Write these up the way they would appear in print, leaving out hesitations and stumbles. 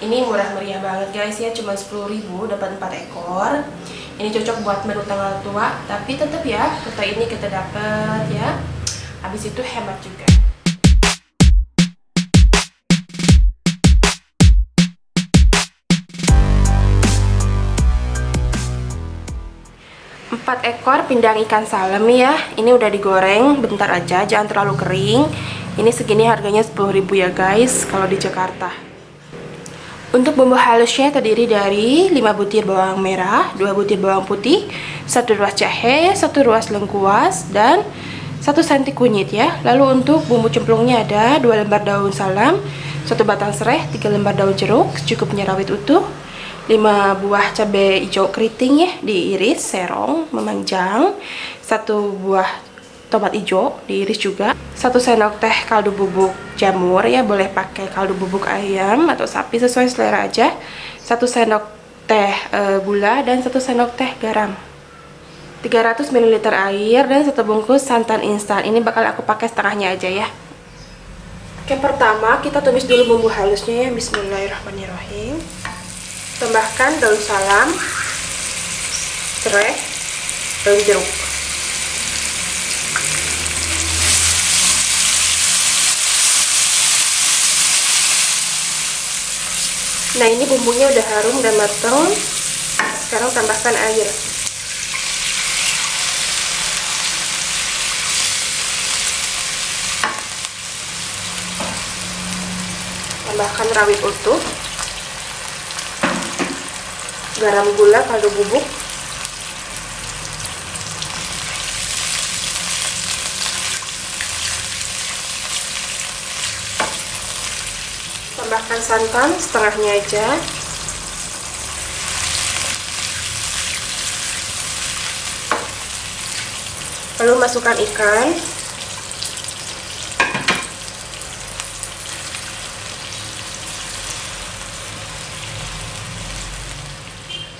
Ini murah meriah banget guys ya, cuma 10.000 dapat 4 ekor. Ini cocok buat menu tanggal tua, tapi tetap ya, foto ini kita dapat ya. Habis itu hemat juga. Empat ekor pindang ikan salem ya. Ini udah digoreng bentar aja, jangan terlalu kering. Ini segini harganya 10.000 ya guys kalau di Jakarta. Untuk bumbu halusnya terdiri dari 5 butir bawang merah, 2 butir bawang putih, 1 ruas jahe, 1 ruas lengkuas, dan 1 senti kunyit ya. Lalu untuk bumbu cemplungnya ada 2 lembar daun salam, 1 batang serai, 3 lembar daun jeruk, secukupnya rawit utuh, 5 buah cabai hijau keriting ya, diiris, serong, memanjang, 1 buah tomat hijau, diiris juga, 1 sendok teh kaldu bubuk jamur ya, boleh pakai kaldu bubuk ayam atau sapi sesuai selera aja, 1 sendok teh gula dan 1 sendok teh garam, 300 ml air, dan 1 bungkus santan instan. Ini bakal aku pakai setengahnya aja ya. Oke, pertama kita tumis dulu bumbu halusnya ya. Bismillahirrahmanirrahim. Tambahkan daun salam, serai, daun jeruk. Nah, ini bumbunya udah harum dan matang. Sekarang tambahkan air. Tambahkan rawit utuh, garam, gula, kaldu bubuk, tambahkan santan setengahnya aja, lalu masukkan ikan,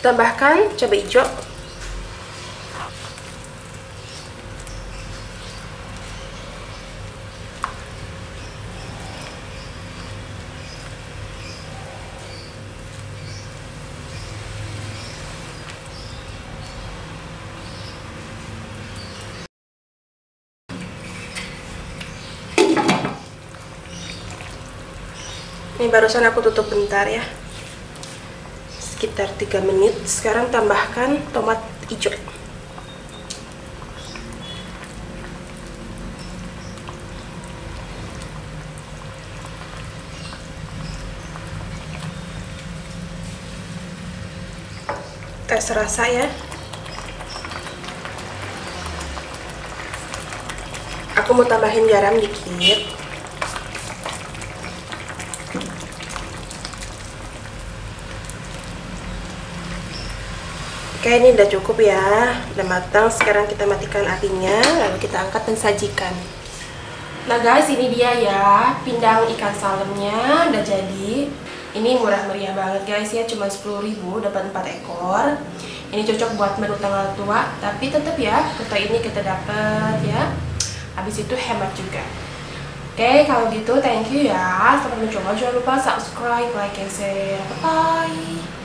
tambahkan cabai hijau, ini barusan aku tutup bentar ya, sekitar 3 menit. Sekarang tambahkan tomat hijau, tes rasa ya. Aku mau tambahin garam dikit. Oke, ini udah cukup ya, udah matang. Sekarang kita matikan apinya, lalu kita angkat dan sajikan. Nah guys, ini dia ya pindang ikan salemnya udah jadi. Ini murah meriah banget guys ya, cuma 10.000 dapat 4 ekor. Ini cocok buat menu tanggal tua, tapi tetap ya, foto ini kita dapat ya. Habis itu hemat juga. Oke, kalau gitu thank you ya. Sampai mencoba, jangan lupa subscribe, like, and share. Bye.